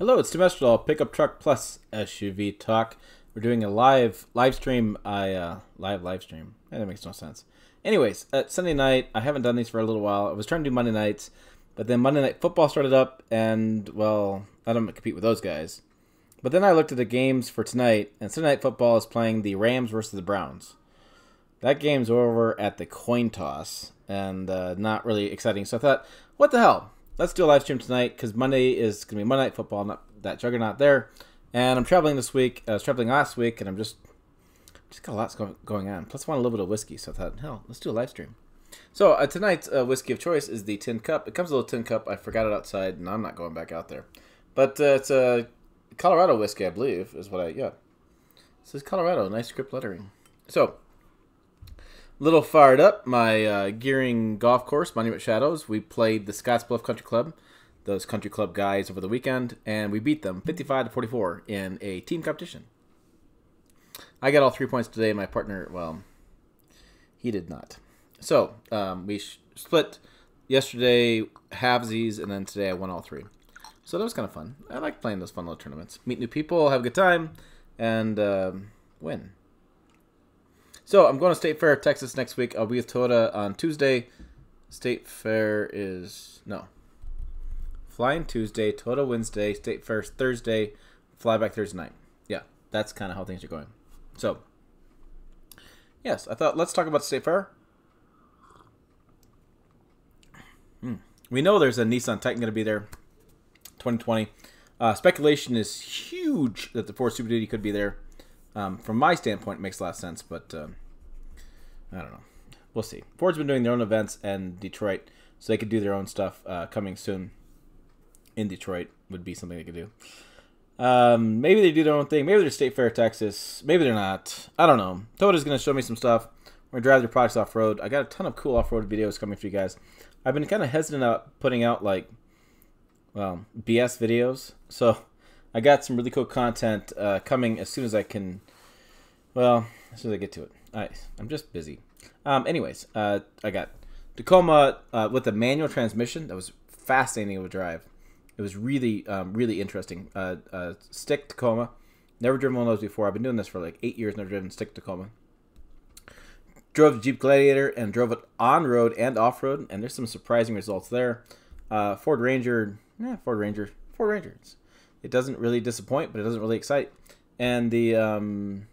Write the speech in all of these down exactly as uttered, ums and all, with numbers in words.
Hello, it's Tim Esterdahl, Pickup Truck Plus S U V Talk. We're doing a live live stream. I uh, live live stream. Hey, that makes no sense. Anyways, uh, Sunday night. I haven't done these for a little while. I was trying to do Monday nights, but then Monday Night Football started up, and well, I don't compete with those guys. But then I looked at the games for tonight, and Sunday Night Football is playing the Rams versus the Browns. That game's over at the coin toss, and uh, not really exciting. So I thought, what the hell? Let's do a live stream tonight, because Monday is going to be Monday Night Football, not that juggernaut there. And I'm traveling this week. I was traveling last week, and I'm just just got a lot going on. Plus, I want a little bit of whiskey, so I thought, hell, let's do a live stream. So uh, tonight's uh, whiskey of choice is the tin cup. It comes in a little tin cup. I forgot it outside, and I'm not going back out there. But uh, it's a Colorado whiskey, I believe, is what I, yeah. It says Colorado, nice script lettering. So, little fired up, my uh, gearing golf course, Monument Shadows. We played the Scottsbluff Country Club, those country club guys over the weekend, and we beat them fifty-five to forty-four in a team competition. I got all three points today. My partner, well, he did not. So um, we sh split yesterday halvesies, and then today I won all three. So that was kind of fun. I like playing those fun little tournaments. Meet new people, have a good time, and uh, win. So I'm going to State Fair of Texas next week. I'll be with Toyota on Tuesday. State Fair is... No. Flying Tuesday, Toyota Wednesday, State Fair Thursday, fly back Thursday night. Yeah, that's kind of how things are going. So, yes, I thought let's talk about State Fair. Hmm. We know there's a Nissan Titan going to be there, twenty twenty. Uh, speculation is huge that the Ford Super Duty could be there. Um, from my standpoint, it makes a lot of sense, but um, I don't know. We'll see. Ford's been doing their own events in Detroit, so they could do their own stuff uh, coming soon in Detroit would be something they could do. Um, maybe they do their own thing. Maybe they're State Fair of Texas. Maybe they're not. I don't know. Toyota's going to show me some stuff. We're going to drive their products off-road. I got a ton of cool off-road videos coming for you guys. I've been kind of hesitant about putting out, like, well, B S videos, so... I got some really cool content uh, coming as soon as I can, well, as soon as I get to it. I, I'm just busy. Um, anyways, uh, I got Tacoma uh, with a manual transmission. That was fascinating of a drive. It was really, um, really interesting. Uh, uh, stick Tacoma. Never driven one of those before. I've been doing this for like eight years, never driven stick Tacoma. Drove the Jeep Gladiator and drove it on-road and off-road, and there's some surprising results there. Uh, Ford Ranger, yeah, Ford Ranger, Ford Rangers. It doesn't really disappoint, but it doesn't really excite. And the um,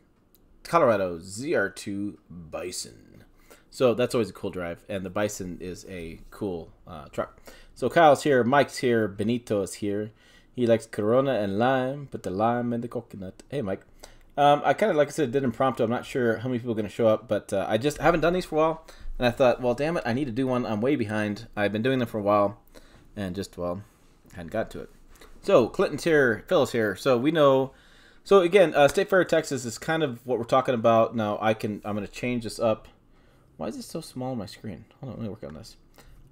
Colorado Z R two Bison. So that's always a cool drive. And the Bison is a cool uh, truck. So Kyle's here. Mike's here. Benito's here. He likes Corona and lime. Put the lime in the coconut. Hey, Mike. Um, I kind of, like I said, did impromptu. I'm not sure how many people are going to show up. But uh, I just haven't done these for a while. And I thought, well, damn it. I need to do one. I'm way behind. I've been doing them for a while. And just, well, hadn't got to it. So, Clinton's here, Phil's here, so we know, so again, uh, State Fair of Texas is kind of what we're talking about. Now, I can, I'm going to change this up. Why is it so small on my screen? Hold on, let me work on this.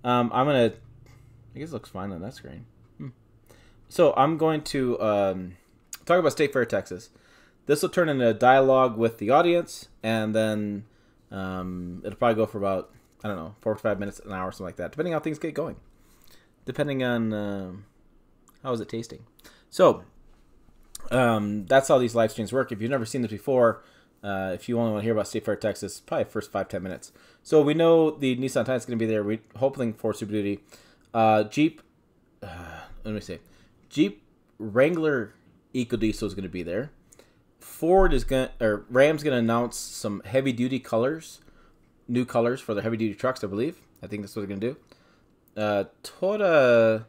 Um, I'm going to, I guess it looks fine on that screen. Hmm. So, I'm going to um, talk about State Fair of Texas. This will turn into a dialogue with the audience, and then um, it'll probably go for about, I don't know, four or five minutes, an hour, something like that, depending on how things get going. Depending on... Uh, How is it tasting? So, um, that's how these live streams work. If you've never seen this before, uh, if you only want to hear about State Fair Texas, probably first five, ten minutes. So we know the Nissan Titan is going to be there. We're hoping for Super Duty. Uh, Jeep, uh, let me say, Jeep Wrangler EcoDiesel is going to be there. Ford is going to, or Ram's going to announce some heavy duty colors, new colors for their heavy duty trucks, I believe. I think that's what they're going to do. Uh, Toyota...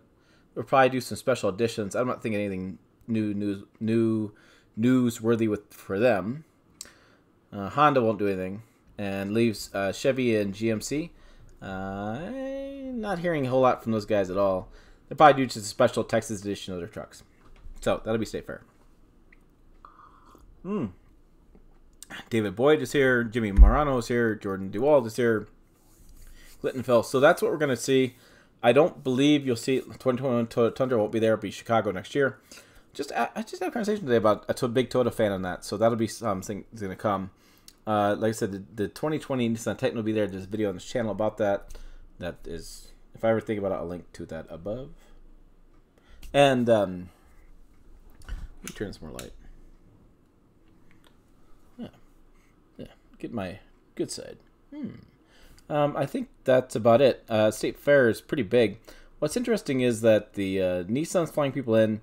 We'll probably do some special editions. I'm not thinking anything new, news, new, newsworthy with for them. Uh, Honda won't do anything, and leaves uh, Chevy and G M C. Uh, not hearing a whole lot from those guys at all. They'll probably do just a special Texas edition of their trucks. So that'll be State Fair. Hmm. David Boyd is here. Jimmy Marano is here. Jordan Duwald is here. Clinton Phil. So that's what we're gonna see. I don't believe you'll see twenty twenty-one Toyota Tundra won't be there. It'll be Chicago next year. Just I just had a conversation today about a big Toyota fan on that, so that'll be something that's going to come. Uh, like I said, the, the twenty twenty Nissan Titan will be there. There's a video on this channel about that. That is, if I ever think about it, I'll link to that above. And um, Let me turn some more light. Yeah. Yeah. Get my good side. Hmm. Um, I think that's about it. Uh, State Fair is pretty big. What's interesting is that the uh, Nissan's flying people in,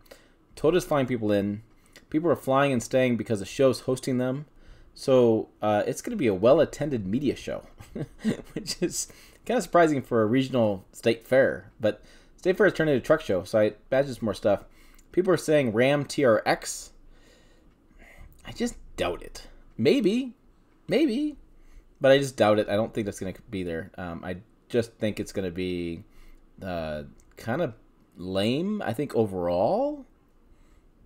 Toyota's flying people in, people are flying and staying because the show's hosting them. So uh, it's going to be a well-attended media show, which is kind of surprising for a regional state fair. But State Fair has turned into a truck show, so I imagine some more stuff. People are saying Ram T R X. I just doubt it. Maybe. Maybe. But I just doubt it. I don't think that's going to be there. Um, I just think it's going to be uh, kind of lame, I think, overall.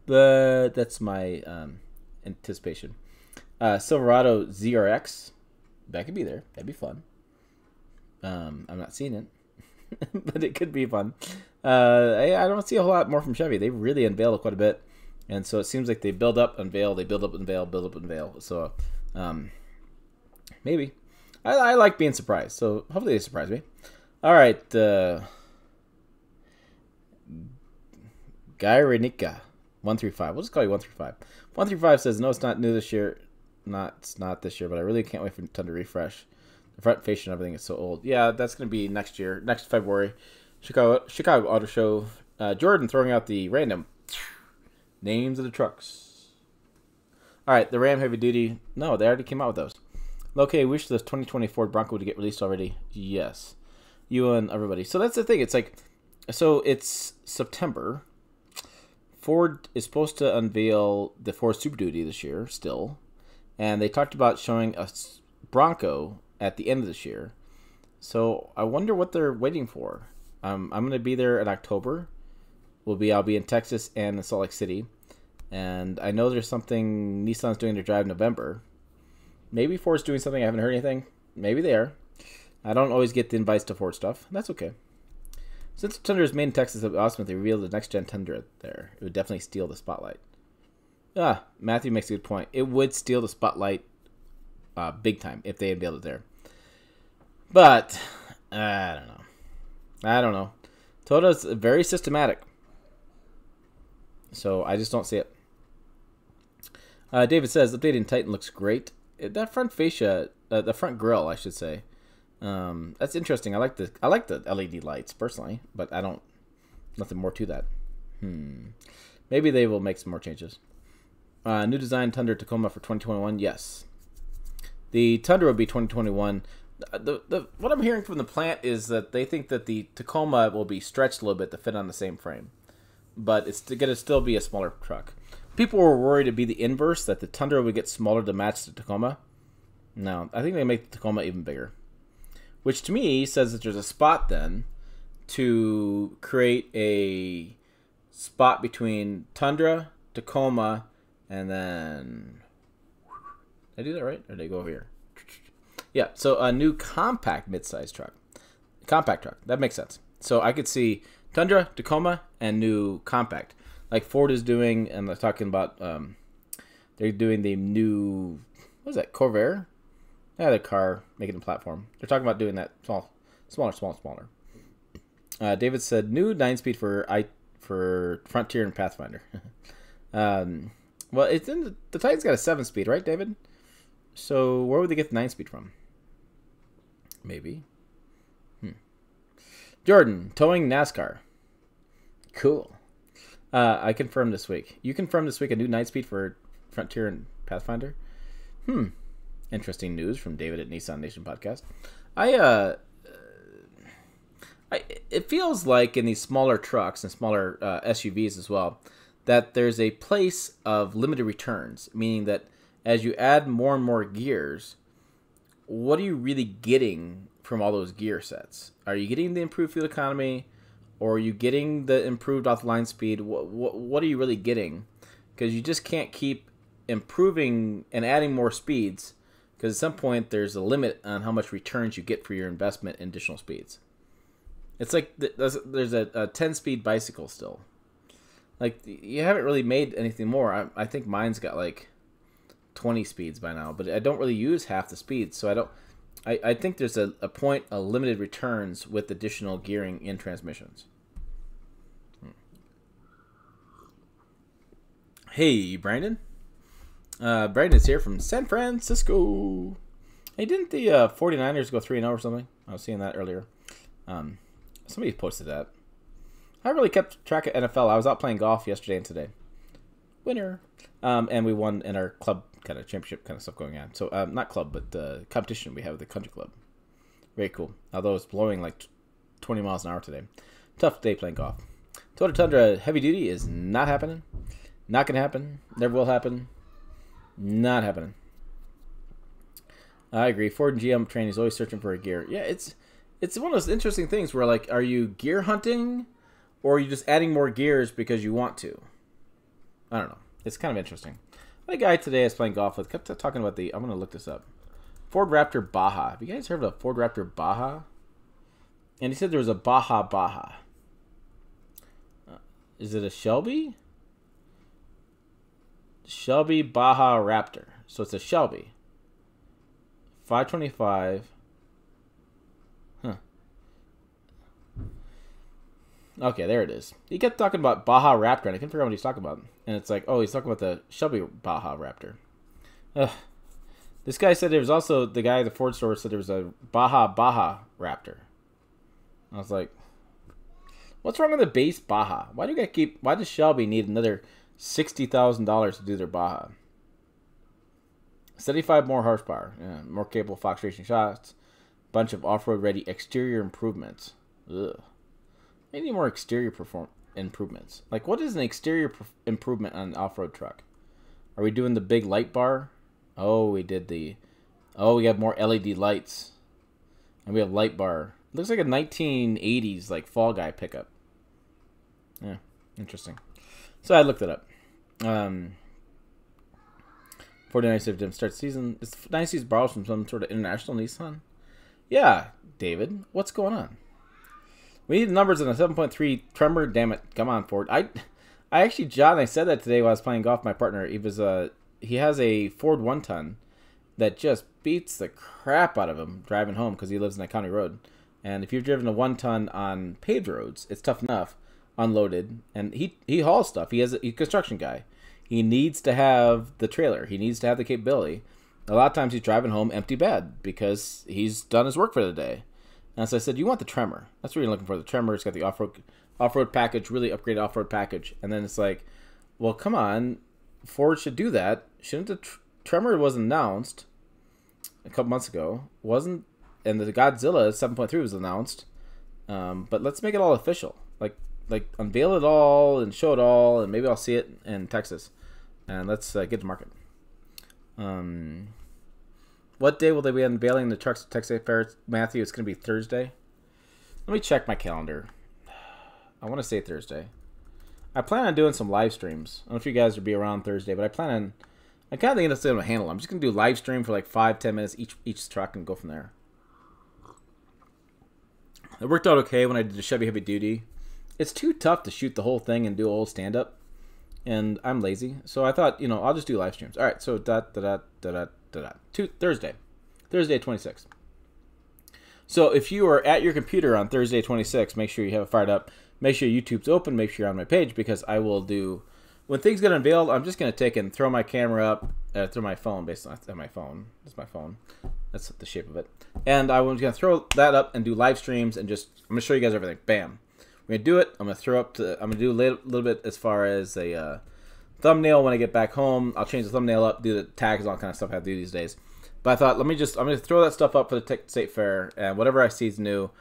But that's my um, anticipation. Uh, Silverado Z R X, that could be there. That'd be fun. Um, I'm not seeing it, but it could be fun. Uh, I, I don't see a whole lot more from Chevy. They really unveiled quite a bit, and so it seems like they build up, unveil, they build up, unveil, build up, unveil. So um, maybe. I, I like being surprised, so hopefully they surprise me. All right. Uh, Gyrenica, one three five. We'll just call you one three five. one three five says, no, it's not new this year. Not it's not this year, but I really can't wait for Tundra refresh. The front fascia and everything is so old. Yeah, that's going to be next year, next February, Chicago Chicago Auto Show. Uh, Jordan throwing out the random names of the trucks. All right, the Ram Heavy Duty. No, they already came out with those. Okay, wish this twenty twenty Ford Bronco would get released already. Yes, you and everybody. So that's the thing. It's like, so it's September. Ford is supposed to unveil the Ford Super Duty this year still. And they talked about showing a Bronco at the end of this year. So I wonder what they're waiting for. Um, I'm going to be there in October. We'll be, I'll be in Texas and in Salt Lake City. And I know there's something Nissan's doing to drive November. Maybe Ford's doing something. I haven't heard anything. Maybe they are. I don't always get the invites to Ford stuff. That's okay. Since Tundra is made in Texas, it would be awesome if they revealed the next-gen Tundra there. It would definitely steal the spotlight. Ah, Matthew makes a good point. It would steal the spotlight uh, big time if they had built it there. But, uh, I don't know. I don't know. Toyota's very systematic. So, I just don't see it. Uh, David says, updating Titan looks great. That front fascia, uh, the front grille, I should say. Um, that's interesting. I like the I like the L E D lights, personally. But I don't, nothing more to that. Hmm. Maybe they will make some more changes. Uh, new design Tundra Tacoma for twenty twenty-one. Yes, the Tundra will be twenty twenty-one. The, the what I'm hearing from the plant is that they think that the Tacoma will be stretched a little bit to fit on the same frame, but it's going to still be a smaller truck. People were worried it'd be the inverse, that the Tundra would get smaller to match the Tacoma. No, I think they make the Tacoma even bigger, which to me says that there's a spot then to create a spot between Tundra, Tacoma. And then, did I do that right? Or did I go over here? Yeah, so a new compact midsize truck. Compact truck, that makes sense. So I could see Tundra, Tacoma, and new compact. Like Ford is doing, and they're talking about, um, they're doing the new, what is that, Corvair? Yeah, the car, making a platform. They're talking about doing that small, smaller, smaller, smaller. Uh, David said, new nine-speed for I for Frontier and Pathfinder. um... Well, it's in the, the Titan's got a seven-speed, right, David? So where would they get the nine-speed from? Maybe. Hmm. Jordan, towing NASCAR. Cool. Uh, I confirmed this week. You confirmed this week a new nine-speed for Frontier and Pathfinder? Hmm. Interesting news from David at Nissan Nation Podcast. I, uh... I, it feels like in these smaller trucks and smaller uh, S U Vs as well, that there's a place of limited returns, meaning that as you add more and more gears, what are you really getting from all those gear sets? Are you getting the improved fuel economy, or are you getting the improved off-line speed? What, what, what are you really getting? Because you just can't keep improving and adding more speeds, because at some point there's a limit on how much returns you get for your investment in additional speeds. It's like th there's a ten-speed bicycle still. Like, you haven't really made anything more. I, I think mine's got, like, twenty speeds by now. But I don't really use half the speeds. So I don't... I, I think there's a, a point of limited returns with additional gearing in transmissions. Hmm. Hey, Brandon. Uh, Brandon is here from San Francisco. Hey, didn't the uh, forty-niners go three and oh or something? I was seeing that earlier. Um, somebody posted that. I really kept track of N F L. I was out playing golf yesterday and today. Winner. Um, and we won in our club kind of championship kind of stuff going on. So, um, not club, but the uh, competition we have at the country club. Very cool. Although it's blowing like twenty miles an hour today. Tough day playing golf. Toyota Tundra heavy duty is not happening. Not going to happen. Never will happen. Not happening. I agree. Ford and G M training is always searching for a gear. Yeah, it's it's one of those interesting things where, like, are you gear hunting or are you just adding more gears because you want to? I don't know. It's kind of interesting. I had a guy today I was playing golf with kept talking about the... I'm going to look this up. Ford Raptor Baja. Have you guys heard of a Ford Raptor Baja? And he said there was a Baja Baja. Uh, is it a Shelby? Shelby Baja Raptor. So it's a Shelby. five twenty-five. Huh. Okay, there it is. He kept talking about Baja Raptor, and I couldn't figure out what he's talking about. And it's like, oh, he's talking about the Shelby Baja Raptor. Ugh. This guy said there was also, the guy at the Ford store said there was a Baja Baja Raptor. I was like, what's wrong with the base Baja? Why do you guys keep, why does Shelby need another sixty thousand dollars to do their Baja? seventy-five more horsepower. Yeah, more capable Fox Racing shocks. Bunch of off-road ready exterior improvements. Ugh. Maybe more exterior perform improvements. Like, what is an exterior improvement on an off-road truck? Are we doing the big light bar? Oh, we did the... Oh, we have more L E D lights. And we have light bar. It looks like a nineteen eighties, like, Fall Guy pickup. Yeah, interesting. So I looked it up. Um, forty-nine start season. It's nice he's borrowed from some sort of international Nissan. Yeah, David. What's going on? We need numbers in a seven point three Tremor. Damn it. Come on, Ford. I I actually, John, I said that today while I was playing golf with my partner. He, was, uh, he has a Ford one-ton that just beats the crap out of him driving home because he lives in a county road. And if you've driven a one-ton on paved roads, it's tough enough. Unloaded, and he he hauls stuff. He has a, he's a construction guy. He needs to have the trailer. He needs to have the capability. A lot of times he's driving home empty bed because he's done his work for the day. And so I said, you want the Tremor. That's what you're looking for. The Tremor. It's got the off-road off-road package, really upgraded off-road package. And then it's like, well, come on, Ford should do that. Shouldn't the tr Tremor was announced a couple months ago? Wasn't, and the Godzilla seven point three was announced. Um, but let's make it all official. Like. Like, unveil it all and show it all, and maybe I'll see it in Texas. And let's uh, get to market. Um, what day will they be unveiling the trucks at Texas Fair, Matthew? It's going to be Thursday. Let me check my calendar. I want to say Thursday. I plan on doing some live streams. I don't know if you guys will be around Thursday, but I plan on... I kind of think that's going to handle. I'm just going to do live stream for like five, ten minutes each each truck and go from there. It worked out okay when I did the Chevy Heavy Duty. It's too tough to shoot the whole thing and do a whole stand-up, and I'm lazy. So I thought, you know, I'll just do live streams. All right, so dot, dot, dot, dot, dot, dot. Thursday. Thursday, twenty-sixth. So if you are at your computer on Thursday, twenty-sixth, make sure you have it fired up. Make sure YouTube's open. Make sure you're on my page, because I will do... When things get unveiled, I'm just going to take and throw my camera up, uh, throw my phone, based on my phone. That's my phone. That's the shape of it. And I'm going to throw that up and do live streams, and just... I'm going to show you guys everything. Bam. I'm gonna do it. I'm gonna throw up to. I'm gonna do a little, little bit as far as a uh, thumbnail when I get back home. I'll change the thumbnail up, do the tags, all kind of stuff I have to do these days. But I thought, let me just. I'm gonna throw that stuff up for the State Fair, and whatever I see is new,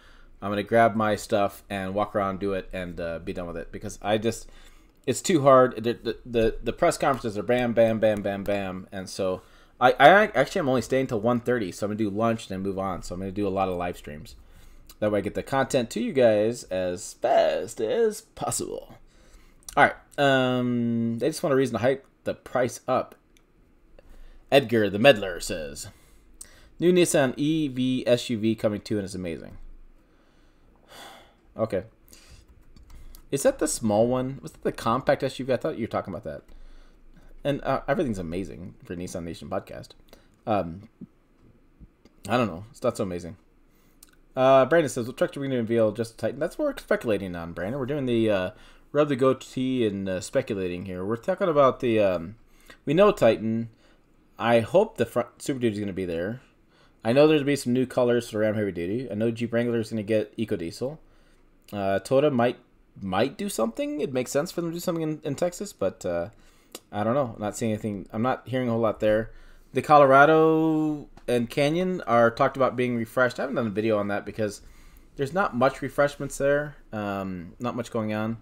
I'm gonna grab my stuff and walk around, do it, and uh, be done with it, because I just. It's too hard. The the, the the press conferences are bam, bam, bam, bam, bam, and so I I actually I'm only staying till one thirty, so I'm gonna do lunch and then move on. So I'm gonna do a lot of live streams. That way I get the content to you guys as fast as possible. All right. Um, they just want a reason to hype the price up. Edgar the Meddler says, new Nissan E V S U V coming to, and it's amazing. Okay. Is that the small one? Was that the compact S U V? I thought you were talking about that. And uh, everything's amazing for Nissan Nation podcast. Um, I don't know. It's not so amazing. Uh, Brandon says, what truck are we going to unveil just Titan? That's what we're speculating on, Brandon. We're doing the uh, rub the goatee and uh, speculating here. We're talking about the, um, we know Titan. I hope the front Super Duty is going to be there. I know there's going to be some new colors for Ram Heavy Duty. I know Jeep Wrangler is going to get EcoDiesel. Uh, Toyota might might do something. It makes sense for them to do something in, in Texas, but uh, I don't know. I'm not seeing anything. I'm not hearing a whole lot there. The Colorado and Canyon are talked about being refreshed. I haven't done a video on that because there's not much refreshments there. Um, not much going on.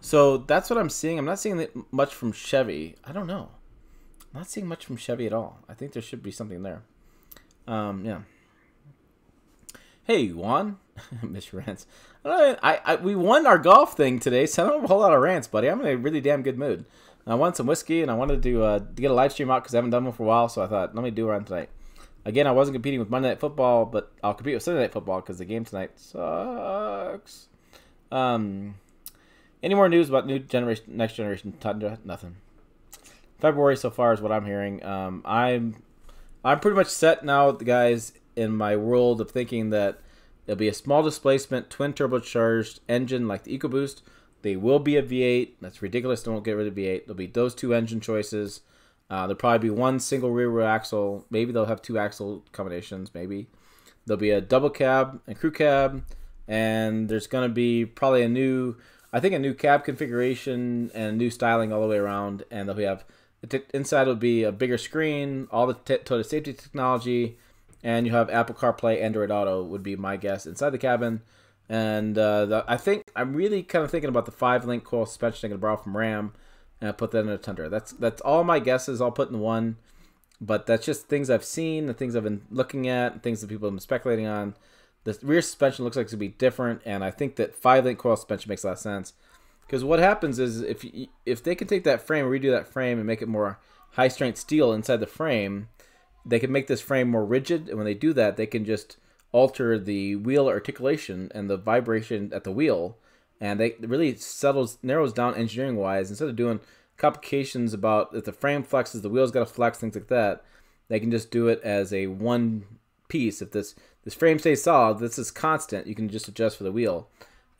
So that's what I'm seeing. I'm not seeing much from Chevy. I don't know. I'm not seeing much from Chevy at all. I think there should be something there. Um, yeah. Hey, Juan. Miss Rants. I, I, I, we won our golf thing today, so I don't have a whole lot of rants, buddy. I'm in a really damn good mood. And I wanted some whiskey, and I wanted to uh, get a live stream out because I haven't done one for a while, so I thought, let me do one tonight. Again, I wasn't competing with Monday Night Football, but I'll compete with Sunday Night Football because the game tonight sucks. Um, any more news about new generation, next generation Tundra? Nothing. February so far is what I'm hearing. Um, I'm, I'm pretty much set now, guys, in my world of thinking that there'll be a small displacement, twin turbocharged engine like the EcoBoost. They will be a V eight. That's ridiculous. They won't get rid of V eight. There'll be those two engine choices. Uh, there'll probably be one single rear wheel axle. Maybe they'll have two axle combinations. Maybe there'll be a double cab and crew cab. And there's going to be probably a new, I think a new cab configuration and new styling all the way around. And they'll have inside will be a bigger screen, all the Toyota safety technology. And you have Apple CarPlay, Android Auto would be my guess inside the cabin. And uh, the, I think I'm really kind of thinking about the five-link coil suspension I'm going to borrow from Ram, and I put that in a Tundra. That's that's all my guesses. I'll put in one, but that's just things I've seen, the things I've been looking at, and things that people have been speculating on. The rear suspension looks like it's going to be different, and I think that five-link coil suspension makes a lot of sense because what happens is if you, if they can take that frame, redo that frame, and make it more high-strength steel inside the frame. They can make this frame more rigid, and when they do that, they can just alter the wheel articulation and the vibration at the wheel, and they it really settles narrows down engineering-wise. Instead of doing complications about if the frame flexes, the wheel's got to flex, things like that, they can just do it as a one piece. If this, this frame stays solid, this is constant, you can just adjust for the wheel.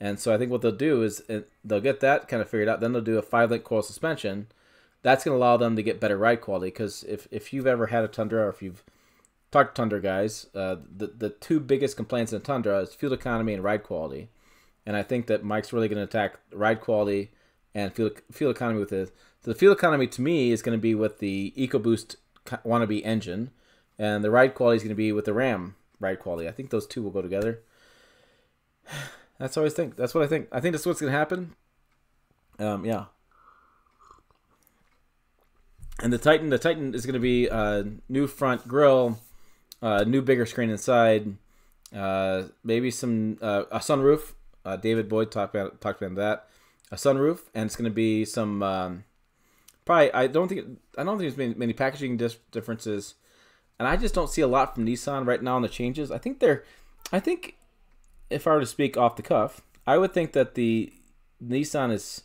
And so I think what they'll do is they'll get that kind of figured out, then they'll do a five-link coil suspension. That's going to allow them to get better ride quality because if, if you've ever had a Tundra or if you've talked to Tundra guys, uh, the, the two biggest complaints in a Tundra is fuel economy and ride quality. And I think that Mike's really going to attack ride quality and fuel, fuel economy with this. So the fuel economy to me is going to be with the EcoBoost wannabe engine and the ride quality is going to be with the Ram ride quality. I think those two will go together. That's always think. That's what I think. I think that's what's going to happen. Um, yeah. And the Titan, the Titan is going to be a uh, new front grille, uh, new bigger screen inside, uh, maybe some uh, a sunroof. Uh, David Boyd talked about talked about that, a sunroof, and it's going to be some um, probably. I don't think I don't think there's many, many packaging differences, and I just don't see a lot from Nissan right now on the changes. I think they're, I think, if I were to speak off the cuff, I would think that the Nissan is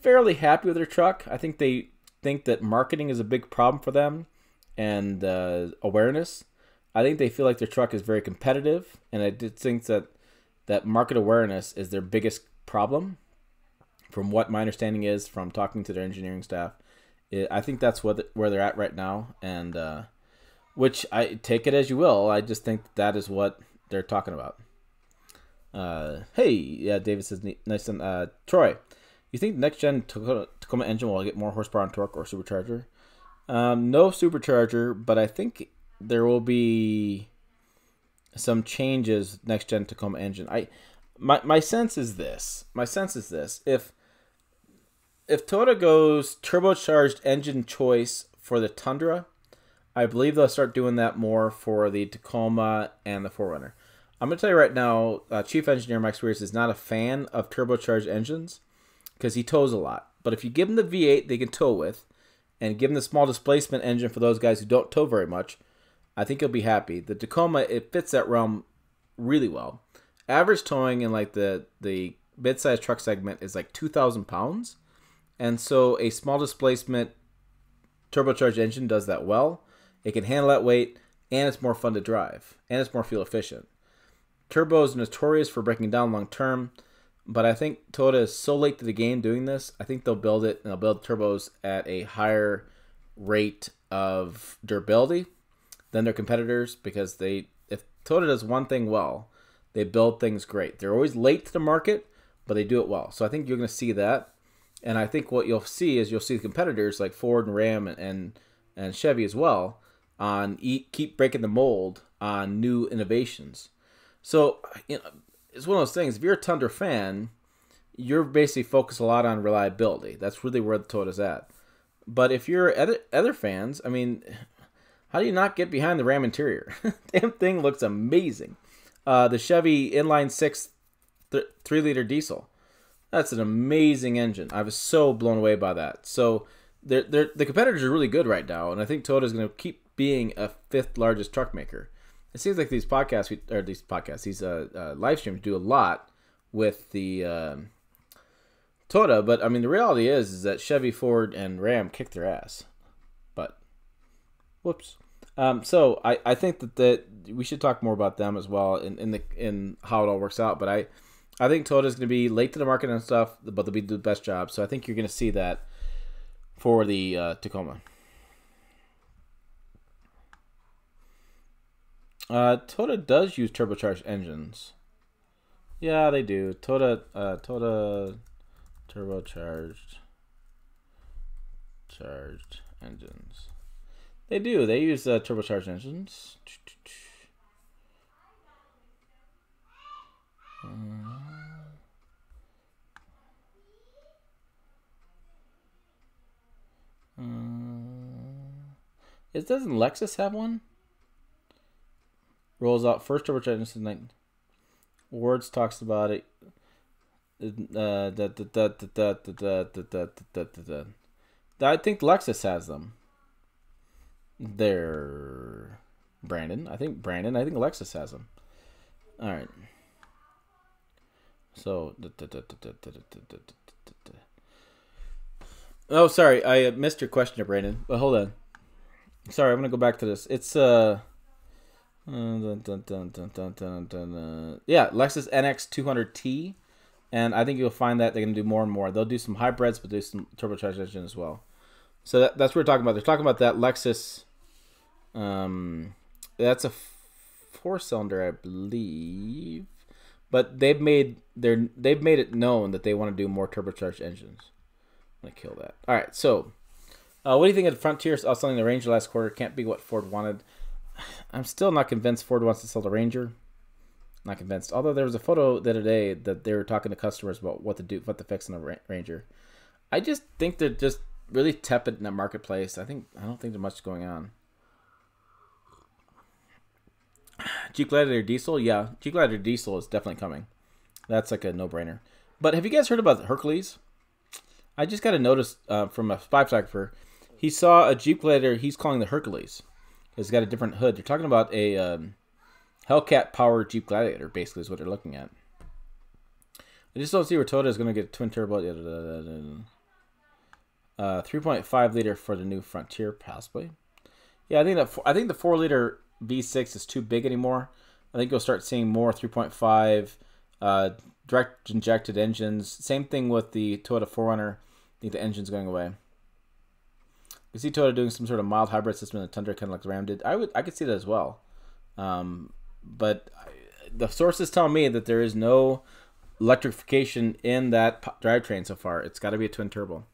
fairly happy with their truck. I think they. think that marketing is a big problem for them and uh, awareness. I think they feel like their truck is very competitive, and I did think that that market awareness is their biggest problem from what my understanding is from talking to their engineering staff. It, I think that's what, where they're at right now, and uh, which I take it as you will. I just think that is what they're talking about. Uh, hey, yeah, David says, nice and uh, Troy. You think the next-gen Tacoma engine will get more horsepower and torque or supercharger? Um, no supercharger, but I think there will be some changes next-gen Tacoma engine. I, my, my sense is this. My sense is this. If, if Toyota goes turbocharged engine choice for the Tundra, I believe they'll start doing that more for the Tacoma and the four runner. I'm going to tell you right now, uh, Chief Engineer Mike Swears is not a fan of turbocharged engines. Because he tows a lot. But if you give them the V eight they can tow with, and give them the small displacement engine for those guys who don't tow very much, I think you'll be happy. The Tacoma, it fits that realm really well. Average towing in like the, the mid-sized truck segment is like two thousand pounds. And so a small displacement turbocharged engine does that well. It can handle that weight, and it's more fun to drive, and it's more fuel efficient. Turbo is notorious for breaking down long term. But I think Toyota is so late to the game doing this. I think they'll build it and they'll build turbos at a higher rate of durability than their competitors, because they, if Toyota does one thing well, they build things great. They're always late to the market, but they do it well. So I think you're going to see that. And I think what you'll see is you'll see the competitors like Ford and Ram and, and, and Chevy as well on e keep breaking the mold on new innovations. So, you know, it's one of those things. If you're a Tundra fan, you're basically focused a lot on reliability. That's really where the Toyota's at. But if you're other, other fans, I mean, how do you not get behind the Ram interior? Damn thing looks amazing. Uh, the Chevy inline six th three liter diesel. That's an amazing engine. I was so blown away by that. So they're, they're, the competitors are really good right now, and I think Toyota's going to keep being a fifth largest truck maker. It seems like these podcasts, we, or these podcasts, these uh, uh, live streams do a lot with the uh, Toyota, but I mean the reality is is that Chevy, Ford, and Ram kicked their ass. But whoops. Um, so I, I think that that we should talk more about them as well in in the in how it all works out. But I I think Toyota's going to be late to the market and stuff, but they'll be the best job. So I think you're going to see that for the uh, Tacoma. Uh, Toyota does use turbocharged engines. Yeah, they do. Toyota, uh, Toyota turbocharged, charged engines. They do. They use uh, turbocharged engines. Uh, uh, it doesn't Lexus have one? Rolls out first turbocharged engine since nineteen. Words talks about it. I think Lexus has them. There, Brandon. I think Brandon. I think Lexus has them. All right. So. Oh, sorry. I missed your question, Brandon. But hold on. Sorry, I'm gonna go back to this. It's uh. Uh, dun, dun, dun, dun, dun, dun, dun, uh, yeah, Lexus N X two hundred T, and I think you'll find that they're going to do more and more. They'll do some hybrids, but do some turbocharged engine as well. So that, that's what we're talking about. They're talking about that Lexus. Um, that's a four-cylinder, I believe, but they've made their they've made it known that they want to do more turbocharged engines. I'm gonna kill that. All right, so uh, what do you think of the Frontiers outselling the Ranger last quarter? Can't be what Ford wanted. I'm still not convinced Ford wants to sell the Ranger. Not convinced. Although there was a photo the other day that they were talking to customers about what to do, what to fix in the Ranger. I just think they're just really tepid in the marketplace. I think I don't think there's much going on. Jeep Gladiator Diesel, yeah, Jeep Gladiator Diesel is definitely coming. That's like a no-brainer. But have you guys heard about Hercules? I just got a notice uh, from a spy photographer. He saw a Jeep Gladiator. He's calling the Hercules. It's got a different hood. They're talking about a um, Hellcat-powered Jeep Gladiator, basically, is what they're looking at. I just don't see where Toyota is going to get a twin-turbo. Uh, three point five liter for the new Frontier, possibly. Yeah, I think that I think the four liter V six is too big anymore. I think you'll start seeing more three point five uh, direct-injected engines. Same thing with the Toyota four runner. I think the engine's going away. You see Toyota doing some sort of mild hybrid system in the Tundra, kind of like Ram did. I would, I could see that as well. Um, but I, the sources tell me that there is no electrification in that drivetrain so far. It's got to be a twin turbo.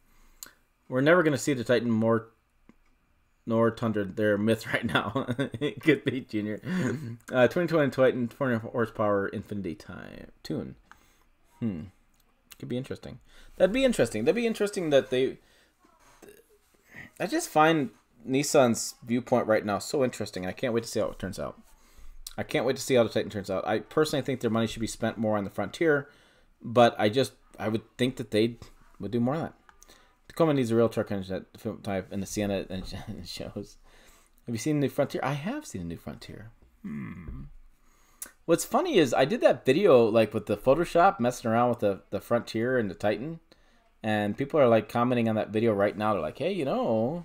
We're never going to see the Titan more, nor Tundra. They're a myth right now. It could be, Junior. Uh, twenty twenty Titan, four hundred horsepower, infinity time tune. Hmm, could be interesting. That'd be interesting. That'd be interesting that they. I just find Nissan's viewpoint right now so interesting, and I can't wait to see how it turns out. I can't wait to see how the Titan turns out. I personally think their money should be spent more on the Frontier, but I just I would think that they would do more of that. Tacoma needs a real truck engine that type in the Sienna engine shows. Have you seen the new Frontier? I have seen the new Frontier. Hmm. What's funny is I did that video like with the Photoshop messing around with the the Frontier and the Titan. And people are like commenting on that video right now. They're like, hey, you know,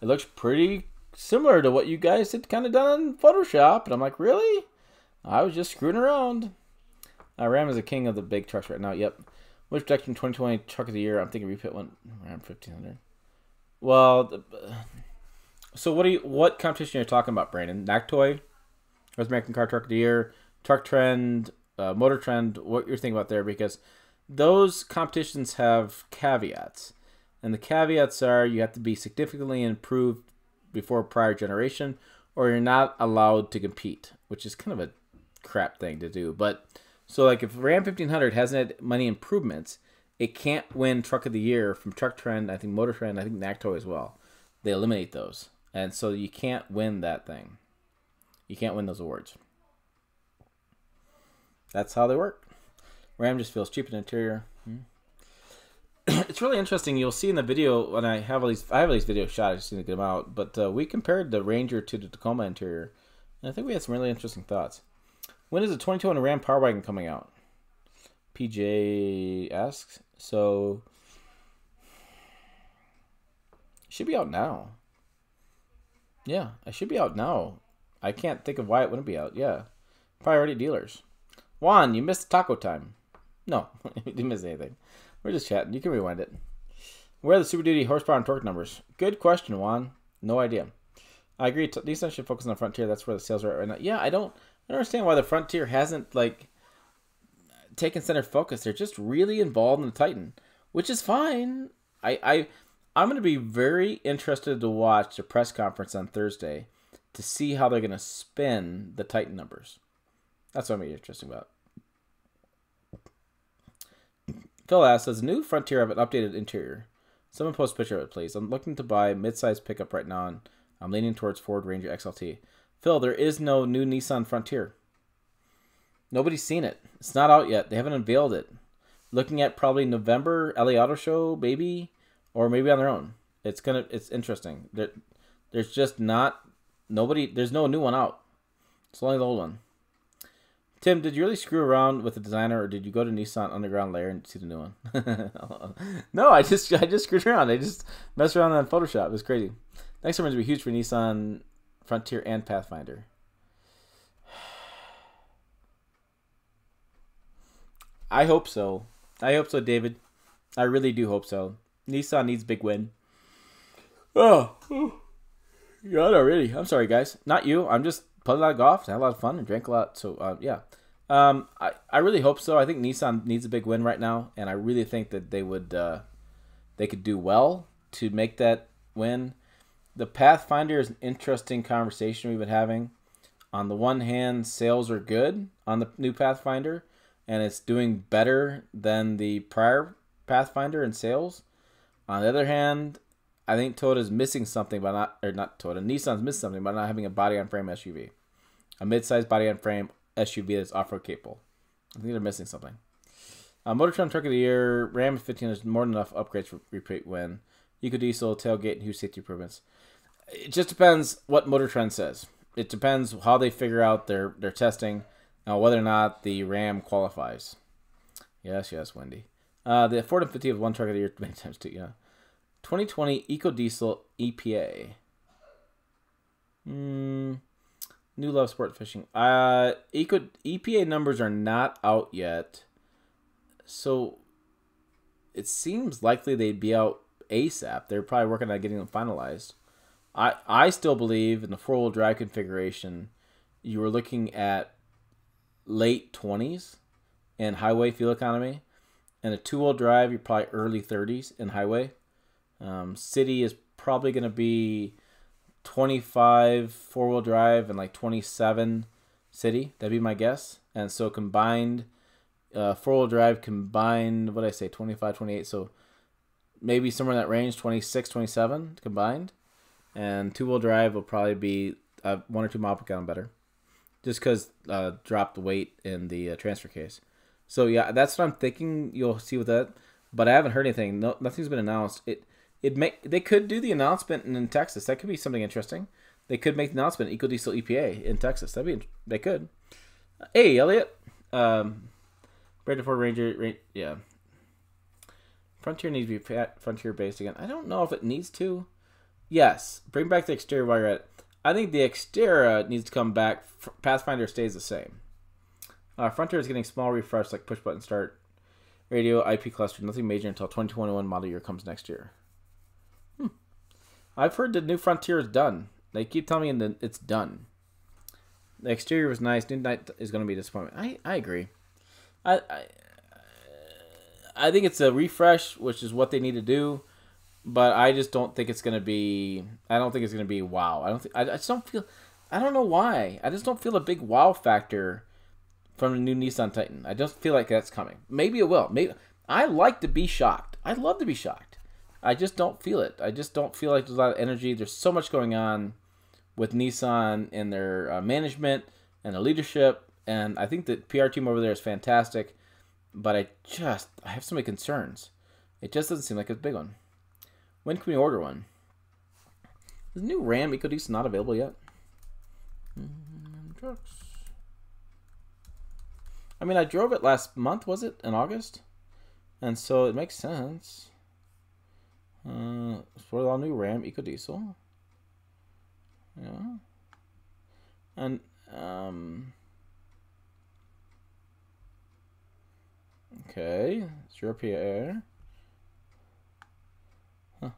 it looks pretty similar to what you guys had kind of done in Photoshop. And I'm like, really? I was just screwing around. Uh, Ram is the king of the big trucks right now. Yep. Which Direction twenty twenty Truck of the Year? I'm thinking Repit went Ram fifteen hundred. Well, the, so what do you? What competition are you talking about, Brandon? N A C T O Y, North American Car Truck of the Year, Truck Trend, uh, Motor Trend. What you're thinking about there? Because those competitions have caveats, and the caveats are you have to be significantly improved before prior generation, or you're not allowed to compete, which is kind of a crap thing to do. But so like if Ram fifteen hundred hasn't had many improvements, it can't win Truck of the Year from Truck Trend, I think Motor Trend, I think N A C T O Y as well. They eliminate those. And so you can't win that thing. You can't win those awards. That's how they work. Ram just feels cheap in the interior. Hmm. It's really interesting. You'll see in the video when I have all these, I have all these videos shot. I just need to get them out. But uh, we compared the Ranger to the Tacoma interior, and I think we had some really interesting thoughts. When is the twenty twenty Ram Power Wagon coming out? P J asks. So it should be out now. Yeah, it should be out now. I can't think of why it wouldn't be out. Yeah, probably already dealers. Juan, you missed taco time. No, you didn't miss anything. We're just chatting. You can rewind it. Where are the Super Duty horsepower and torque numbers? Good question, Juan. No idea. I agree. Nissan should focus on the Frontier. That's where the sales are at right now. Yeah, I don't, I don't understand why the Frontier hasn't like taken center focus. They're just really involved in the Titan, which is fine. I, I, I'm going to be very interested to watch the press conference on Thursday to see how they're going to spin the Titan numbers. That's what I'm interested about. Phil asks, does the new Frontier have an updated interior? Someone post a picture of it, please. I'm looking to buy a mid-size pickup right now, and I'm leaning towards Ford Ranger X L T. Phil, there is no new Nissan Frontier. Nobody's seen it. It's not out yet. They haven't unveiled it. Looking at probably November, L A Auto Show, maybe, or maybe on their own. It's gonna. It's interesting. There, there's just not, nobody, there's no new one out. It's only the old one. Tim, did you really screw around with the designer, or did you go to Nissan Underground Layer and see the new one? No, I just I just screwed around. I just messed around on Photoshop. It was crazy. Next summer is going to be huge for Nissan Frontier and Pathfinder. I hope so. I hope so, David. I really do hope so. Nissan needs big win. Oh, God already. I'm sorry, guys. Not you. I'm just... played a lot of golf, had a lot of fun, and drank a lot. So, uh, yeah. Um, I, I really hope so. I think Nissan needs a big win right now, and I really think that they would uh, they could do well to make that win. The Pathfinder is an interesting conversation we've been having. On the one hand, sales are good on the new Pathfinder, and it's doing better than the prior Pathfinder in sales. On the other hand, I think Toyota's missing something by not, or not Toyota, Nissan's missing something by not having a body-on-frame S U V. A mid-sized body-on-frame S U V that's off-road capable. I think they're missing something. Uh, Motor Trend Truck of the Year, Ram fifteen is more than enough upgrades for repeat win. EcoDiesel, tailgate, and huge safety improvements. It just depends what Motor Trend says. It depends how they figure out their, their testing and whether or not the Ram qualifies. Yes, yes, Wendy. Uh, the Ford F one fifty was one Truck of the Year many times too, yeah. twenty twenty EcoDiesel E P A. Mm, new Love Sport Fishing. Uh, Eco E P A numbers are not out yet, so it seems likely they'd be out ASAP. They're probably working on getting them finalized. I I still believe in the four-wheel drive configuration, you were looking at late twenties in highway fuel economy, and a two-wheel drive you're probably early thirties in highway. Um, city is probably going to be twenty-five four-wheel drive and like twenty-seven city. That'd be my guess. And so combined, uh, four-wheel drive combined, what did I say, twenty-five, twenty-eight. So maybe somewhere in that range, twenty-six, twenty-seven combined. And two-wheel drive will probably be uh, one or two mile per gallon better just because uh, dropped weight in the uh, transfer case. So, yeah, that's what I'm thinking. You'll see with that. But I haven't heard anything. No, nothing's been announced. It. It may, they could do the announcement in, in Texas. That could be something interesting. They could make the announcement EcoDiesel E P A in Texas. That'd be they could. Hey Elliot, um, Brandon Ford Ranger, Ranger, yeah. Frontier needs to be Frontier based again. I don't know if it needs to. Yes, bring back the exterior while you're at it. I think the exterior needs to come back. Pathfinder stays the same. Uh, Frontier is getting small refresh like push button start, radio, I P cluster, nothing major until twenty twenty-one model year comes next year. Hmm. I've heard the new Frontier is done. They keep telling me it's done. The exterior was nice. New night is going to be a disappointment. I, I agree. I, I I think it's a refresh, which is what they need to do. But I just don't think it's going to be. I don't think it's going to be wow. I don't think. I, I just don't feel. I don't know why. I just don't feel a big wow factor from the new Nissan Titan. I just feel like that's coming. Maybe it will. Maybe I like to be shocked. I love to be shocked. I just don't feel it. I just don't feel like there's a lot of energy. There's so much going on with Nissan and their uh, management and the leadership. And I think the P R team over there is fantastic. But I just, I have so many concerns. It just doesn't seem like a big one. When can we order one? Is the new Ram EcoDiesel not available yet? Trucks. I mean, I drove it last month, was it? In August? And so it makes sense. Uh, for the all-new Ram EcoDiesel. Yeah. And, um... okay, it's European. Huh.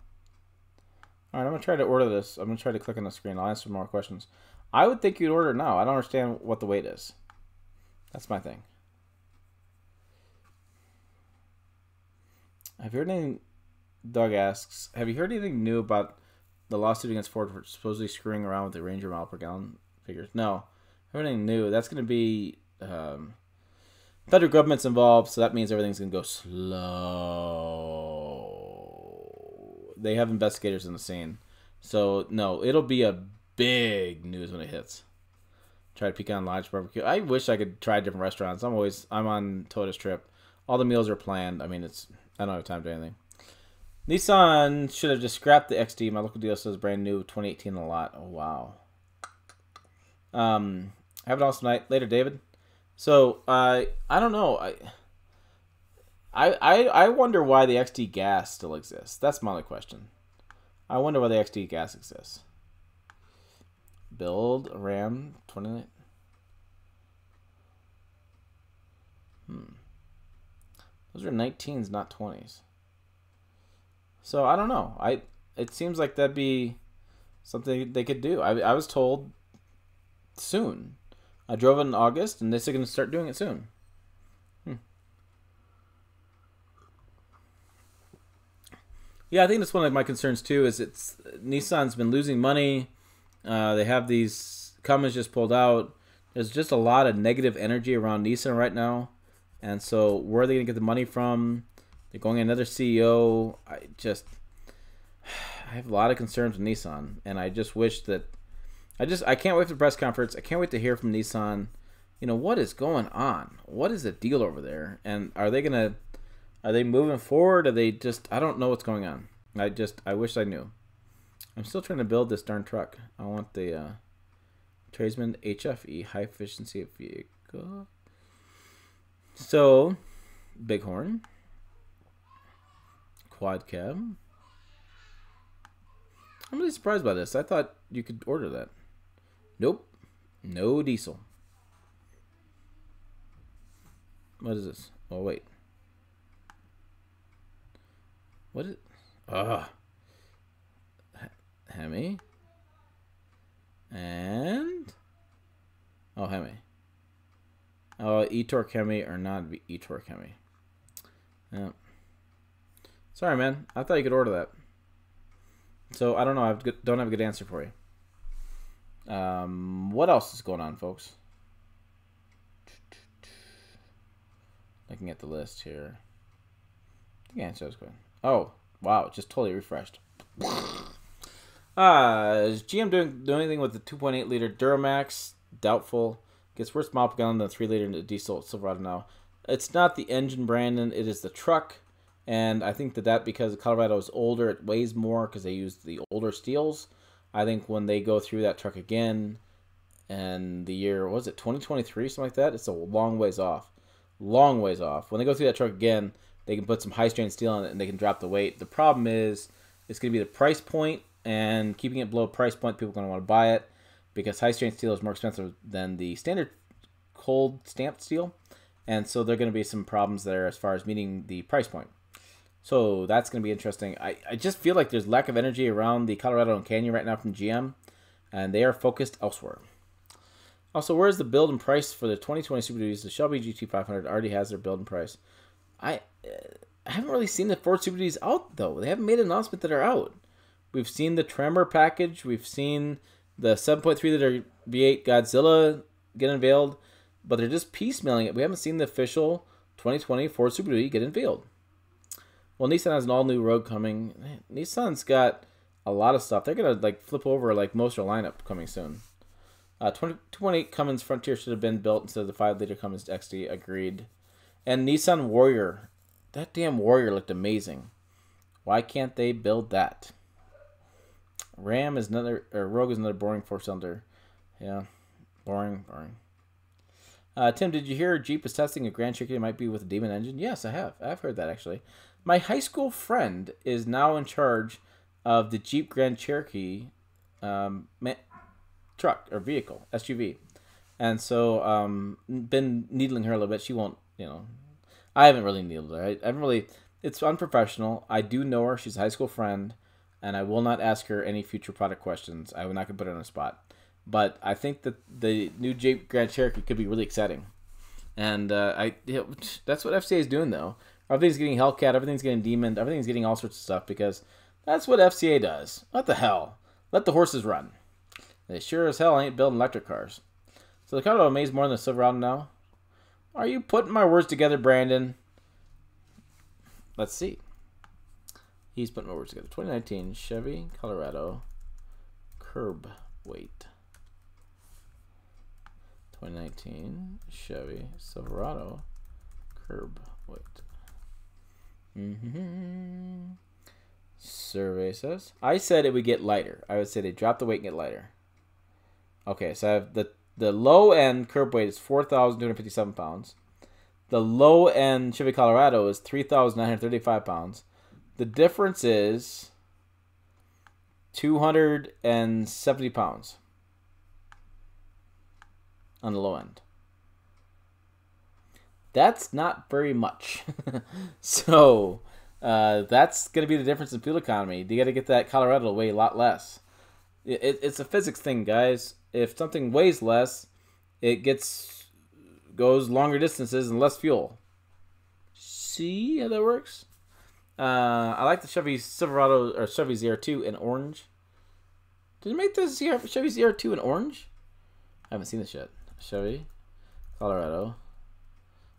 Alright, I'm going to try to order this. I'm going to try to click on the screen. I'll answer more questions. I would think you'd order now. I don't understand what the wait is. That's my thing. Have you heard anything? Doug asks, have you heard anything new about the lawsuit against Ford for supposedly screwing around with the Ranger mile per gallon figures? No. I haven't heard anything new. That's going to be... Um, federal government's involved, so that means everything's going to go slow. They have investigators in the scene. So, no, it'll be a big news when it hits. Try to Pecan Lodge Barbecue. I wish I could try different restaurants. I'm always, I'm on Toyota's trip. All the meals are planned. I mean, it's, I don't have time to do anything. Nissan should have just scrapped the X D. My local dealer says brand new twenty eighteen a lot. Oh, wow. Um, have an awesome night. Later, David. So, uh, I don't know. I, I, I wonder why the X D gas still exists. That's my only question. I wonder why the X D gas exists. Build Ram twenty-nine. Hmm. Those are nineteens, not twenties. So, I don't know. I It seems like that'd be something they could do. I, I was told soon. I drove it in August, and they're going to start doing it soon. Hmm. Yeah, I think that's one of my concerns, too, is it's Nissan's been losing money. Uh, they have these... Cummins just pulled out. There's just a lot of negative energy around Nissan right now. And so, where are they going to get the money from? They're going another C E O. I just... I have a lot of concerns with Nissan, and I just wish that... I just, I can't wait for the press conference. I can't wait to hear from Nissan. You know, what is going on? What is the deal over there? And are they going to, are they moving forward? Are they just, I don't know what's going on. I just, I wish I knew. I'm still trying to build this darn truck. I want the uh, Tradesman H F E, high efficiency vehicle. So, Bighorn. Quad cab. I'm really surprised by this. I thought you could order that. Nope. No diesel. What is this? Oh, wait. What is... Ah. Hemi. And... Oh, Hemi. Oh, e-torque Hemi or not e-torque Hemi. Yeah. Sorry, man. I thought you could order that. So, I don't know. I don't have a good answer for you. Um, what else is going on, folks? Looking at the list here. I think I answered this one. Oh, wow. Just totally refreshed. Uh, is G M doing, doing anything with the two point eight liter Duramax? Doubtful. Gets worse mile per gallon than the three liter diesel Silverado now. It's not the engine, Brandon. It is the truck. And I think that that because Colorado is older, it weighs more because they use the older steels. I think when they go through that truck again, and the year, what was it, twenty twenty-three, something like that? It's a long ways off. Long ways off. When they go through that truck again, they can put some high-strain steel on it and they can drop the weight. The problem is it's going to be the price point, and keeping it below price point, people are going to want to buy it because high-strain steel is more expensive than the standard cold stamped steel. And so there are going to be some problems there as far as meeting the price point. So that's going to be interesting. I, I just feel like there's lack of energy around the Colorado and Canyon right now from G M, and they are focused elsewhere. Also, where is the build and price for the twenty twenty Super Duties? The Shelby G T five hundred already has their build and price. I, I haven't really seen the Ford Super Duties out, though. They haven't made an announcement that are out. We've seen the Tremor package. We've seen the seven point three liter V eight Godzilla get unveiled. But they're just piecemealing it. We haven't seen the official twenty twenty Ford Super Duty get unveiled. Well, Nissan has an all-new Rogue coming. Man, Nissan's got a lot of stuff. They're going to like flip over like most of their lineup coming soon. Uh, twenty twenty Cummins Frontier should have been built instead of the five liter Cummins X D. Agreed. And Nissan Warrior. That damn Warrior looked amazing. Why can't they build that? Ram is another, or Rogue is another boring four-cylinder. Yeah, boring, boring. Uh, Tim, did you hear Jeep is testing a Grand Cherokee? It might be with a Demon engine. Yes, I have. I've heard that, actually. My high school friend is now in charge of the Jeep Grand Cherokee um, truck or vehicle, S U V. And so um been needling her a little bit. She won't, you know, I haven't really needled her. I, I haven't really, it's unprofessional. I do know her. She's a high school friend, and I will not ask her any future product questions. I would not put her on the spot. But I think that the new Jeep Grand Cherokee could be really exciting. And uh, I you know, that's what F C A is doing, though. Everything's getting Hellcat, everything's getting Demon, everything's getting all sorts of stuff, because that's what F C A does. What the hell? Let the horses run. They sure as hell ain't building electric cars. So the Colorado Amaze more than the Silverado now? Are you putting my words together, Brandon? Let's see. He's putting my words together. twenty nineteen Chevy Colorado curb weight. twenty nineteen Chevy Silverado curb weight. Mm-hmm. Survey says I said it would get lighter. I would say they drop the weight and get lighter. Okay, so I have the the low end curb weight is four thousand two hundred fifty seven pounds. The low end Chevy Colorado is three thousand nine hundred thirty five pounds. The difference is two hundred and seventy pounds on the low end. That's not very much. So uh, that's going to be the difference in fuel economy. You got to get that Colorado to weigh a lot less. It, it, it's a physics thing, guys. If something weighs less, it gets goes longer distances and less fuel. See how that works? Uh, I like the Chevy Silverado or Chevy Z R two in orange. Did it make the Z R, Chevy Z R two in orange? I haven't seen this yet. Chevy, Colorado.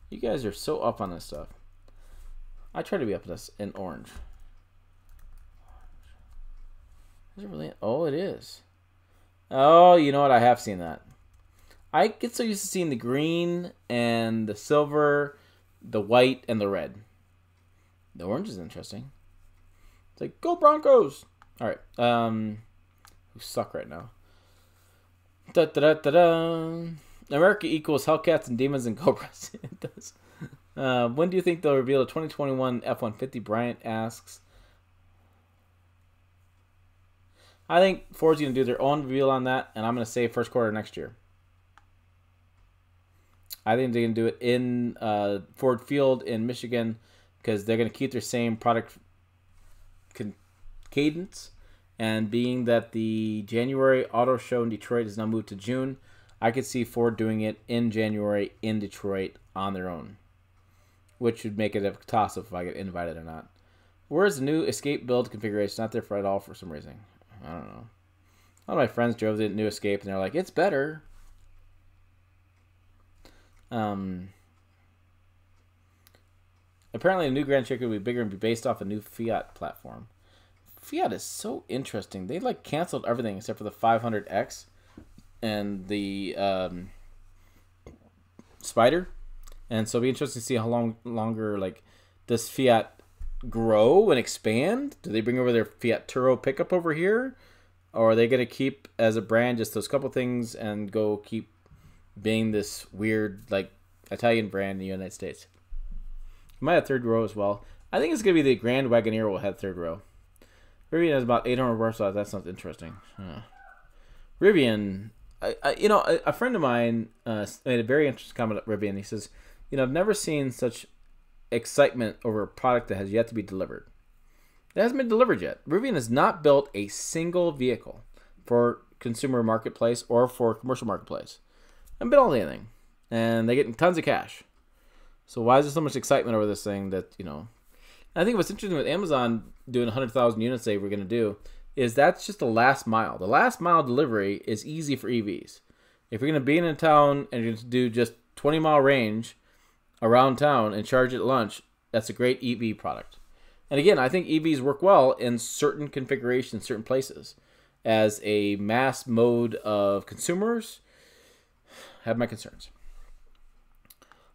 You guys are so up on this stuff. I try to be up on this in orange. Is it really? Oh, it is. Oh, you know what? I have seen that. I get so used to seeing the green and the silver, the white, and the red. The orange is interesting. It's like, go Broncos! All right. Um, who suck right now? Da, da, da, da, da. America equals Hellcats and Demons and Cobras. It does. Uh, when do you think they'll reveal the twenty twenty-one F one fifty? Bryant asks. I think Ford's going to do their own reveal on that, and I'm going to say first quarter next year. I think they're going to do it in uh, Ford Field in Michigan, because they're going to keep their same product cadence. And being that the January auto show in Detroit has now moved to June, I could see Ford doing it in January in Detroit on their own, which would make it a toss-up if I get invited or not. Where's the new Escape build configuration? Not there for at all for some reason. I don't know. One of my friends drove the new Escape, and they're like, it's better. Um. Apparently, a new Grand Cherokee will be bigger and be based off a new Fiat platform. Fiat is so interesting. They like canceled everything except for the five hundred X and the um, Spider, and so it'll be interesting to see how long longer like does Fiat grow and expand. Do they bring over their Fiat Turo pickup over here, or are they going to keep as a brand just those couple things and go keep being this weird like Italian brand in the United States? You might have third row as well. I think it's going to be the Grand Wagoneer will have third row. Rivian has about eight hundred horsepower. That sounds interesting. Huh. Rivian I, I, you know, a, a friend of mine uh, made a very interesting comment at Rivian. He says, you know, I've never seen such excitement over a product that has yet to be delivered. It hasn't been delivered yet. Rivian has not built a single vehicle for consumer marketplace or for commercial marketplace. They haven't built anything. And they're getting tons of cash. So why is there so much excitement over this thing that, you know... I think what's interesting with Amazon doing one hundred thousand units they were going to do is that's just the last mile. The last mile delivery is easy for E Vs. If you're going to be in a town and you're going to do just twenty mile range around town and charge at lunch, that's a great E V product. And again, I think E Vs work well in certain configurations, certain places. As a mass mode of consumers, I have my concerns.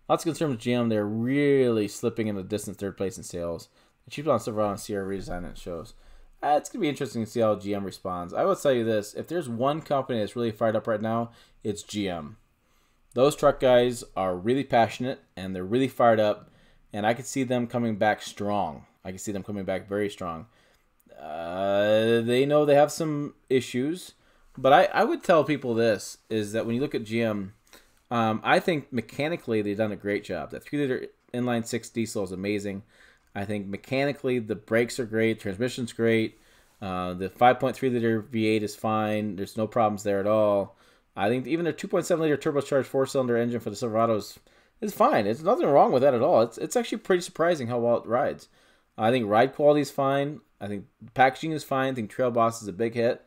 Lots of concerns with G M. They're really slipping in the distant third place in sales. Cheap on Silverado and Sierra redesign and shows. Uh, it's going to be interesting to see how G M responds. I will tell you this. If there's one company that's really fired up right now, it's G M. Those truck guys are really passionate, and they're really fired up. And I could see them coming back strong. I can see them coming back very strong. Uh, they know they have some issues. But I, I would tell people this, is that when you look at G M... Um, I think mechanically they've done a great job. That three liter inline six diesel is amazing. I think mechanically the brakes are great. Transmission's great. Uh, the five point three liter V eight is fine. There's no problems there at all. I think even their two point seven liter turbocharged four cylinder engine for the Silverado is, is fine. There's nothing wrong with that at all. It's, it's actually pretty surprising how well it rides. I think ride quality is fine. I think packaging is fine. I think Trail Boss is a big hit.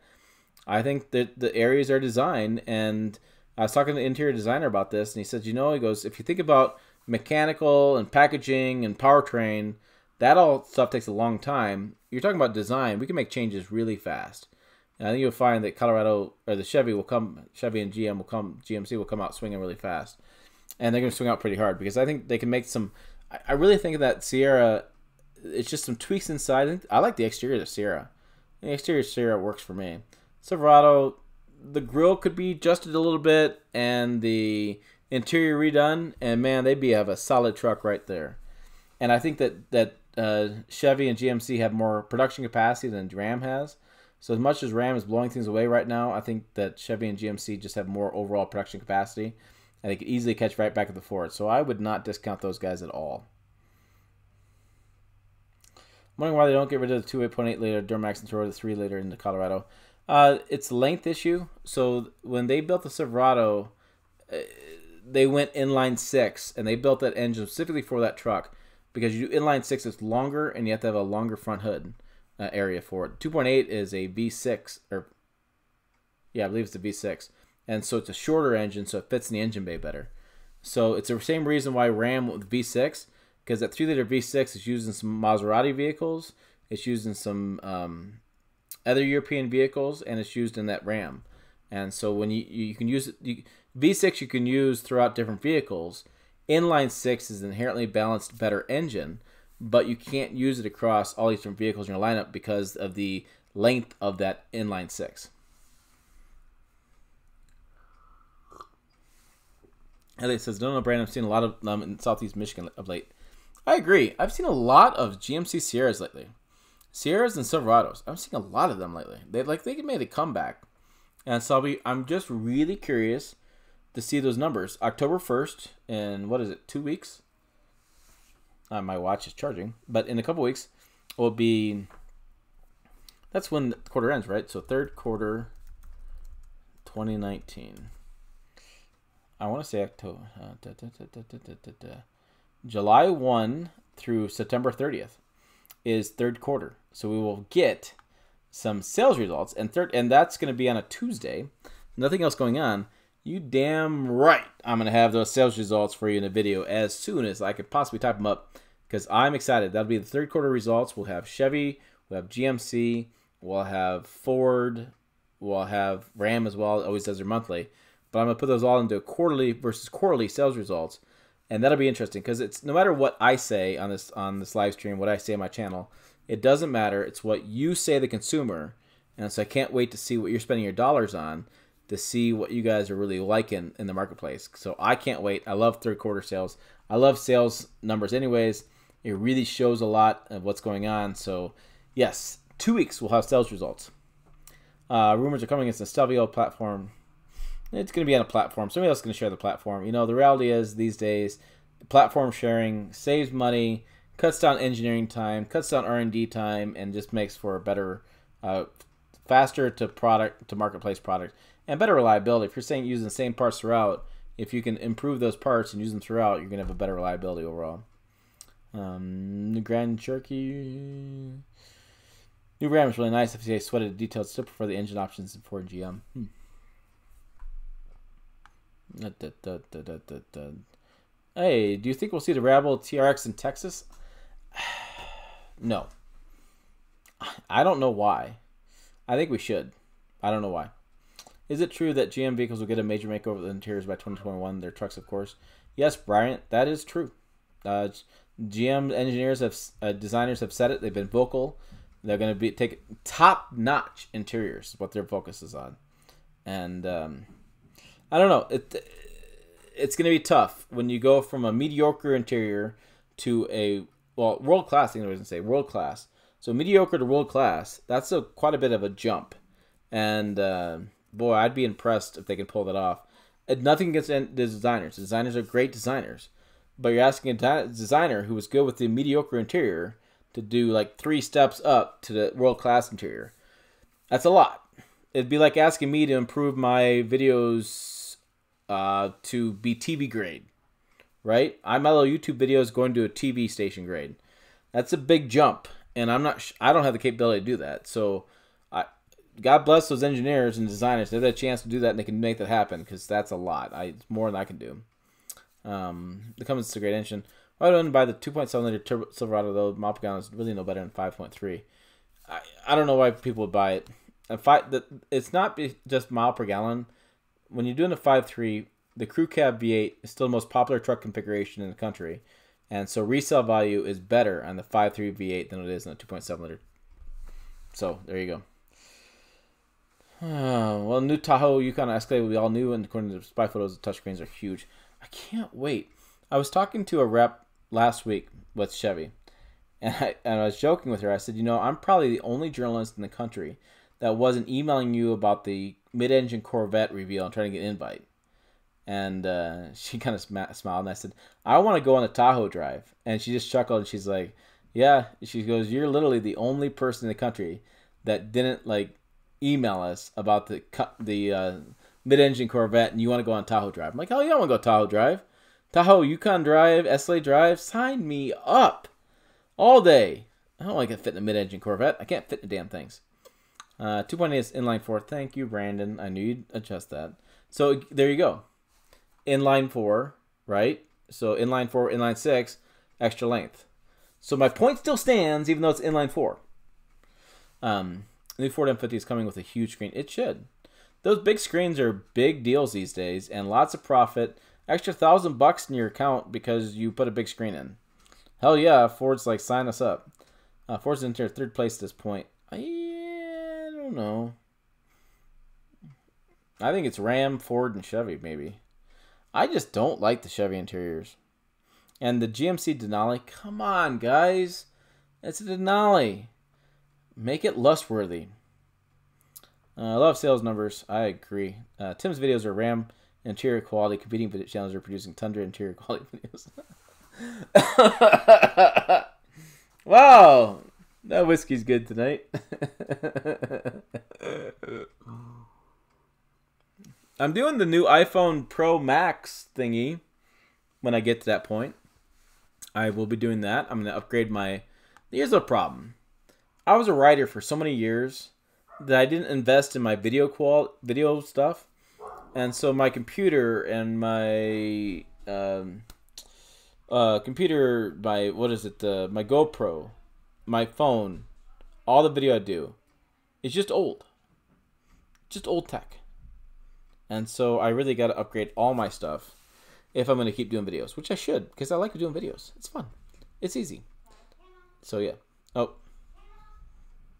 I think that the areas are designed, and... I was talking to the interior designer about this, and he said, you know, he goes, if you think about mechanical and packaging and powertrain, that all stuff takes a long time. You're talking about design. We can make changes really fast. And I think you'll find that Colorado, or the Chevy will come, Chevy and G M will come, G M C will come out swinging really fast. And they're going to swing out pretty hard because I think they can make some, I really think that Sierra, it's just some tweaks inside. I, think, I like the exterior of Sierra. The exterior of Sierra works for me. Silverado, the grill could be adjusted a little bit and the interior redone, and man, they'd be have a solid truck right there. And I think that that uh, Chevy and G M C have more production capacity than Ram has. So as much as Ram is blowing things away right now, I think that Chevy and G M C just have more overall production capacity, and they could easily catch right back at the Ford. So I would not discount those guys at all. I'm wondering why they don't get rid of the two eight point eight liter Duramax and throw the three liter into Colorado. Uh, it's length issue. So when they built the Silverado, uh, they went inline six, and they built that engine specifically for that truck because you do inline six, it's longer, and you have to have a longer front hood uh, area for it. two point eight is a V six, or yeah, I believe it's a V six, and so it's a shorter engine, so it fits in the engine bay better. So it's the same reason why Ram went with V six, because that three liter V six is used in some Maserati vehicles. It's used in some. Um, other European vehicles, and it's used in that Ram. And so when you, you can use it, you, V six you can use throughout different vehicles. Inline six is an inherently balanced, better engine, but you can't use it across all these different vehicles in your lineup because of the length of that inline six. Elliot says, no, no, Brandon, I've seen a lot of them um, in Southeast Michigan of late. I agree. I've seen a lot of G M C Sierras lately. Sierras and Silverados. I'm seeing a lot of them lately. They like they made a comeback, and so I'll be. I'm just really curious to see those numbers. October first, in what is it? Two weeks. Uh, my watch is charging, but in a couple weeks, will be. That's when the quarter ends, right? So third quarter, twenty nineteen. I want to say October, uh, da, da, da, da, da, da, da, da. July first through September thirtieth. Is third quarter, so we will get some sales results, and third, and that's going to be on a Tuesday. Nothing else going on. You damn right, I'm going to have those sales results for you in a video as soon as I could possibly type them up, because I'm excited. That'll be the third quarter results. We'll have Chevy, we'll have G M C, we'll have Ford, we'll have Ram as well. It always does their monthly, but I'm going to put those all into a quarterly versus quarterly sales results. And that'll be interesting because it's no matter what I say on this on this live stream, what I say on my channel, it doesn't matter. It's what you say, the consumer. And so I can't wait to see what you're spending your dollars on to see what you guys are really liking in the marketplace. So I can't wait. I love third quarter sales. I love sales numbers anyways. It really shows a lot of what's going on. So yes, two weeks we'll have sales results. Uh, rumors are coming. It's a Stelvio platform. it's going to be on a platform. Somebody else is going to share the platform. You know, the reality is these days, platform sharing saves money, cuts down engineering time, cuts down R and D time, and just makes for a better, uh, faster to product to marketplace product, and better reliability. If you're saying using the same parts throughout, if you can improve those parts and use them throughout, you're going to have a better reliability overall. Um, the Grand Cherokee. New Ram is really nice. F C A sweated details. Still prefer the engine options in Ford G M. Hmm. Da, da, da, da, da, da. Hey, do you think we'll see the Ram T R X in Texas? No. I don't know why. I think we should. I don't know why. Is it true that G M vehicles will get a major makeover of the interiors by twenty twenty-one? Their trucks, of course. Yes, Bryant, that is true. Uh, G M engineers have uh, designers have said it. They've been vocal. They're going to be take top-notch interiors is what their focus is on. And um, I don't know. It, it's going to be tough when you go from a mediocre interior to a, well, world-class, I think I was going to say, world-class. So mediocre to world-class, that's a, quite a bit of a jump. And uh, boy, I'd be impressed if they can pull that off. And nothing against the designers. The designers are great designers. But you're asking a designer who was good with the mediocre interior to do like three steps up to the world-class interior. That's a lot. It'd be like asking me to improve my videos uh, to be T V grade, right? I'm my little YouTube videos going to a T V station grade. That's a big jump, and I'm not. Sh I don't have the capability to do that. So, I, God bless those engineers and designers. They have a chance to do that, and they can make that happen because that's a lot. I it's more than I can do. Um, the Cummins is a great engine. Why don't buy the two point seven liter turbo Silverado though? Mopgon is really no better than five point three. I I don't know why people would buy it. If I, the, it's not just mile per gallon. When you're doing a five point three, the crew cab V eight is still the most popular truck configuration in the country, and so resale value is better on the five point three V eight than it is on the two point seven liter. So there you go. Uh, well, new Tahoe, Yukon, Escalade will be all new, and according to the spy photos, the touchscreens are huge. I can't wait. I was talking to a rep last week with Chevy, and I, and I was joking with her. I said, you know, I'm probably the only journalist in the country that wasn't emailing you about the mid-engine Corvette reveal and trying to get an invite. And uh, she kind of sm smiled, and I said, I want to go on a Tahoe drive. And she just chuckled, and she's like, yeah. She goes, you're literally the only person in the country that didn't, like, email us about the, the uh, mid-engine Corvette, and you want to go on Tahoe drive. I'm like, oh, you don't want to go Tahoe drive. Tahoe, Yukon Drive, Escalade Drive, sign me up all day. I don't like to fit in a mid-engine Corvette. I can't fit in the damn things. Uh, two point eight is inline four. Thank you, Brandon. I knew you'd adjust that. So there you go. Inline four, right? So inline four, inline six, extra length. So my point still stands, even though it's inline four. Um, the new Ford F one fifty is coming with a huge screen. It should. Those big screens are big deals these days, and lots of profit. Extra thousand bucks in your account because you put a big screen in. Hell yeah, Ford's like, sign us up. Uh, Ford's in third place at this point. I, I don't know. I think it's Ram, Ford, and Chevy, maybe. I just don't like the Chevy interiors. And the G M C Denali, come on, guys. It's a Denali. Make it lustworthy. Uh, I love sales numbers. I agree. Uh, Tim's videos are Ram interior quality. Competing channels are producing Tundra interior quality videos. Wow, that whiskey's good tonight. I'm doing the new iPhone Pro Max thingy. When I get to that point, I will be doing that. I'm going to upgrade my... Here's the problem. I was a writer for so many years that I didn't invest in my video qual video stuff. And so my computer and my um, uh, computer, my, what is it, uh, my GoPro, my phone, all the video I do, it's just old. Just old tech. And so I really got to upgrade all my stuff if I'm going to keep doing videos, which I should because I like doing videos. It's fun. It's easy. So, yeah. Oh,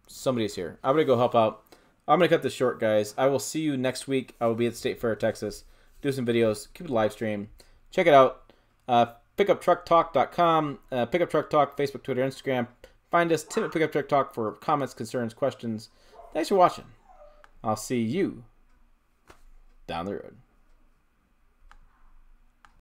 somebody's here. I'm going to go help out. I'm going to cut this short, guys. I will see you next week. I will be at State Fair of Texas. Do some videos. Keep it live stream. Check it out. Uh, Pickup Truck Talk dot com. Uh, Pickup Truck Talk, Facebook, Twitter, Instagram. Find us, Tim at Pickup Truck Talk, for comments, concerns, questions. Thanks for watching. I'll see you down the road.